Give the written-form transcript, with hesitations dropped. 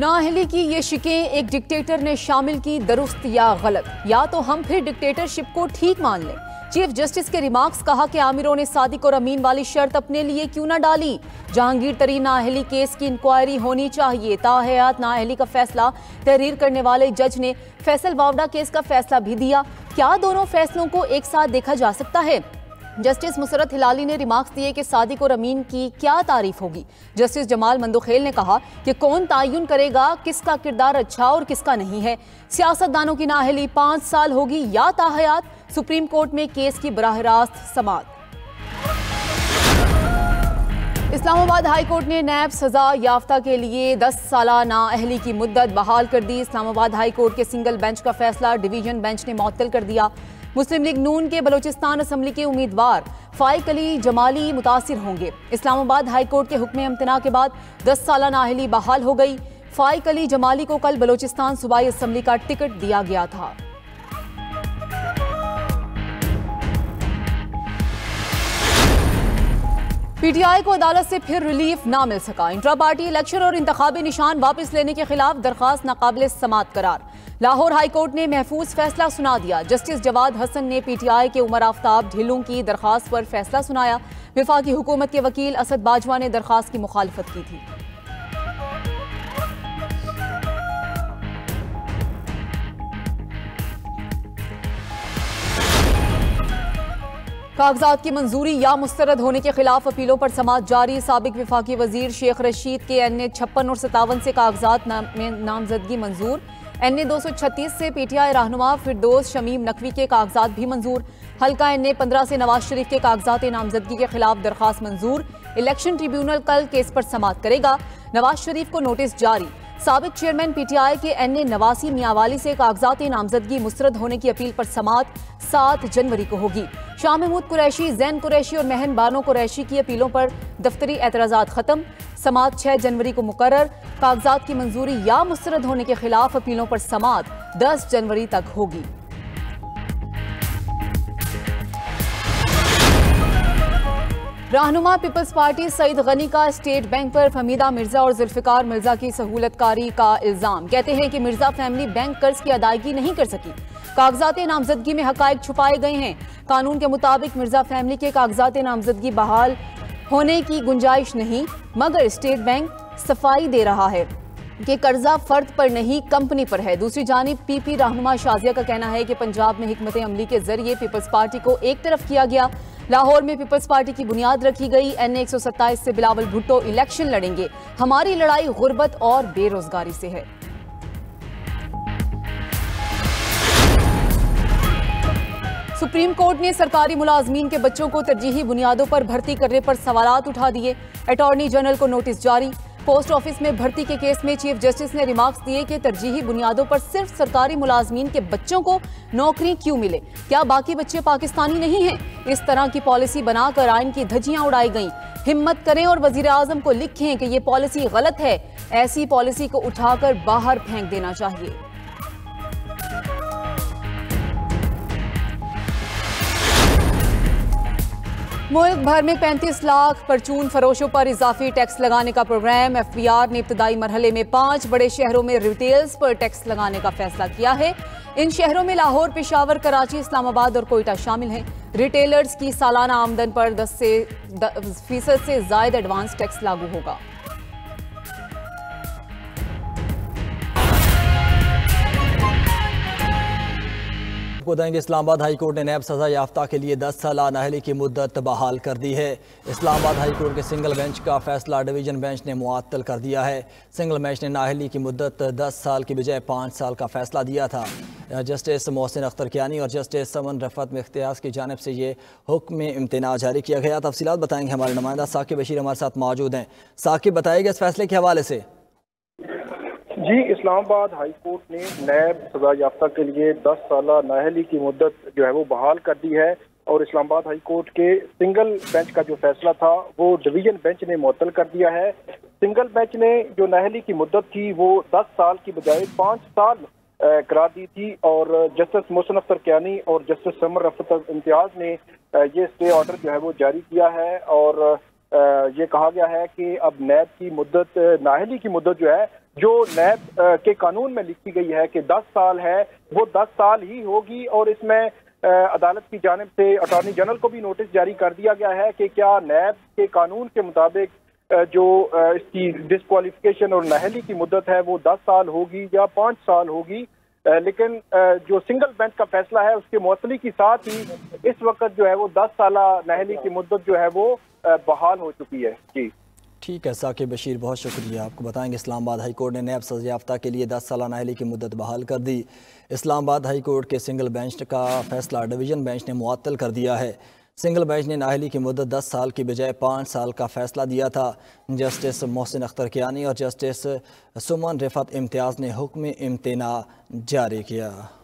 नाअहली की ये शिकें एक डिक्टेटर ने शामिल की, दुरुस्त या गलत, या तो हम फिर डिक्टेटरशिप को ठीक मान लें। चीफ जस्टिस के रिमार्क्स कहा कि आमिरों ने सादिक और अमीन वाली शर्त अपने लिए क्यों ना डाली। जहांगीर तरीन नाअहली केस की इंक्वायरी होनी चाहिए। ताहयात नाअहली का फैसला तहरीर करने वाले जज ने फैसल वावड़ा केस का फैसला भी दिया। क्या दोनों फैसलों को एक साथ देखा जा सकता है? जस्टिस मुसरत हिलाली ने रिमार्क्स दिए कि सादिक और अमीन की क्या तारीफ होगी। जस्टिस जमाल मंदोखेल ने कहा कि कौन तयन करेगा किसका किरदार अच्छा और किसका नहीं है। सियासतदानों की नाअहली 5 साल होगी या ताहयात। सुप्रीम कोर्ट में केस की बराह रास्त समाअत। इस्लामाबाद हाई कोर्ट ने नैब सजा याफ्ता के लिए 10 साला नाअहली की मुद्दत बहाल कर दी। इस्लामाबाद हाई कोर्ट के सिंगल बेंच का फैसला डिवीजन बेंच ने मअतल कर दिया। मुस्लिम लीग नून के बलोचिस्तान असम्बली के उम्मीदवार फाइक अली जमाली मुतासिर होंगे। इस्लामाबाद हाई कोर्ट के हुक्म इम्तना के बाद 10 साला नाअहली बहाल हो गई। फाइक अली जमाली को कल बलोचिस्तान सूबाई असम्बली का टिकट दिया गया था। पीटीआई को अदालत से फिर रिलीफ ना मिल सका। इंट्रा पार्टी इलेक्शन और इंतखाबी निशान वापस लेने के खिलाफ दरख्वास्त नाकाबिले समात करार। लाहौर हाई कोर्ट ने महफूज फैसला सुना दिया। जस्टिस जवाद हसन ने पीटीआई के उमर आफ्ताब ढिल्लों की दरख्वास्त पर फैसला सुनाया। वफाकी हुकूमत के वकील असद बाजवा ने दरख्वास्त की मुखालफत की थी। कागजात की मंजूरी या मुस्तरद होने के खिलाफ अपीलों पर समाअत जारी। साबिक वफाकी वजीर शेख रशीद के NA 56 और 57 से कागजात में नामजदगी मंजूर। NA 236 से PTI रहनुमा फिरदौस शमीम नकवी के कागजात भी मंजूर। हल्का NA 15 से नवाज शरीफ के कागजात नामजदगी के खिलाफ दरख्वास्त मंजूर। इलेक्शन ट्रिब्यूनल कल केस पर समाअत करेगा। नवाज शरीफ को नोटिस जारी। साबिक चेयरमैन PTI के NA 89 मियांवाली से कागजात नामजदगी मुस्तरद होने की अपील पर समाअत 7 जनवरी को होगी। शाह महमूद कुरैशी, जैन कुरैशी और महन बानो कुरैशी की अपीलों पर दफ्तरी एतराज़ात खत्म। समाअत 6 जनवरी को मुकर्रर। कागजात की मंजूरी या मुस्तरद होने के खिलाफ अपीलों पर समाअत 10 जनवरी तक होगी। रहनुमा पीपल्स पार्टी सईद गनी का स्टेट बैंक पर फहमीदा मिर्जा और जुल्फिकार मिर्जा की सहूलतकारी का इल्ज़ाम। कहते हैं कि मिर्जा फैमिली बैंक कर्ज की अदायगी नहीं कर सकी। कागजात नामजदगी में हकायक छुपाए गए हैं। कानून के मुताबिक मिर्जा फैमिली के कागजात नामजदगी बहाल होने की गुंजाइश नहीं, मगर स्टेट बैंक सफाई दे रहा है कि कर्जा फर्द पर नहीं कंपनी पर है। दूसरी जानिब पीपी रहनुमा शाजिया का कहना है कि पंजाब में हिकमत अमली के जरिए पीपल्स पार्टी को एक तरफ किया गया। लाहौर में पीपल्स पार्टी की बुनियाद रखी गई। NA 127 से बिलावल भुट्टो इलेक्शन लड़ेंगे। हमारी लड़ाई गुर्बत और बेरोजगारी से है। सुप्रीम कोर्ट ने सरकारी मुलाजमीन के बच्चों को तरजीही बुनियादों पर भर्ती करने पर सवालात उठा दिए। अटॉर्नी जनरल को नोटिस जारी। पोस्ट ऑफिस में भर्ती के केस में चीफ जस्टिस ने रिमार्क्स दिए कि तरजीही बुनियादों पर सिर्फ सरकारी मुलाजमीन के बच्चों को नौकरी क्यों मिले? क्या बाकी बच्चे पाकिस्तानी नहीं हैं? इस तरह की पॉलिसी बनाकर आइन की धज्जियां उड़ाई गईं। हिम्मत करें और वज़ीर-ए-आज़म को लिखें कि ये पॉलिसी गलत है। ऐसी पॉलिसी को उठाकर बाहर फेंक देना चाहिए। मुल्क भर में 35 लाख परचून फरोशों पर इजाफी टैक्स लगाने का प्रोग्राम। FBR ने इब्तदाई मरहले में 5 बड़े शहरों में रिटेल्स पर टैक्स लगाने का फैसला किया है। इन शहरों में लाहौर, पेशावर, कराची, इस्लामाबाद और कोयटा शामिल हैं। रिटेलर्स की सालाना आमदन पर 10% से ज़ायद एडवांस टैक्स लागू होगा। बताएंगे इस्लामाबाद हाई कोर्ट ने नैब सजा याफ्ता के लिए 10 साल नाअहली की मुद्दत बहाल कर दी है। इस्लामाबाद हाई कोर्ट के सिंगल बेंच का फैसला डिवीजन बेंच ने मुअत्तल कर दिया है। सिंगल बेंच ने नाअहली की मुद्दत 10 साल की बजाय 5 साल का फैसला दिया था। जस्टिस मोहसिन अख्तर कियानी और जस्टिस समन रफत में इख्तियास की जानिब से ये हुक्म इम्तना जारी किया गया। तफसीलात बताएंगे हमारे नुमाइंदा साकिब बशीर हमारे साथ मौजूद हैं। साकिब, बताइएगा इस फैसले के हवाले से। जी, इस्लामाबाद हाई कोर्ट ने नैब सजा याफ्ता के लिए 10 साल नाअहली की मुद्दत जो है वो बहाल कर दी है। और इस्लामाबाद हाई कोर्ट के सिंगल बेंच का जो फैसला था वो डिवीजन बेंच ने मुअत्तल कर दिया है। सिंगल बेंच ने जो नाअहली की मुद्दत थी वो 10 साल की बजाय 5 साल करार दी थी। और जस्टिस मोहसिन अख्तर कियानी और जस्टिस समर रफत इम्तियाज ने ये स्टे ऑर्डर जो है वो जारी किया है। और ये कहा गया है कि अब नैब की मुद्दत नाअहली की मुद्दत जो है जो नैब के कानून में लिखी गई है कि 10 साल है, वो 10 साल ही होगी। और इसमें अदालत की जानिब से अटॉर्नी जनरल को भी नोटिस जारी कर दिया गया है कि क्या नैब के कानून के मुताबिक जो इसकी डिस्क्वालिफिकेशन और नहली की मुद्दत है वो 10 साल होगी या 5 साल होगी। लेकिन जो सिंगल बेंच का फैसला है उसके मुअत्तली के साथ ही इस वक्त जो है वो 10 साल नहली की मुद्दत जो है वो बहाल हो चुकी है। जी ठीक है साकिब बशीर, बहुत शुक्रिया। आपको बताएंगे इस्लामाबाद हाई कोर्ट ने नैब सजायाफ्ता के लिए 10 साल नाहली की मुद्दत बहाल कर दी। इस्लामाबाद हाई कोर्ट के सिंगल बेंच का फैसला डिवीजन बेंच ने मुअत्तल कर दिया है। सिंगल बेंच ने नाहली की मुद्दत 10 साल की बजाय 5 साल का फैसला दिया था। जस्टिस मोहसिन अख्तर कियानी और जस्टिस समान रिफत इम्तियाज़ ने हुक्म इम्तना जारी किया।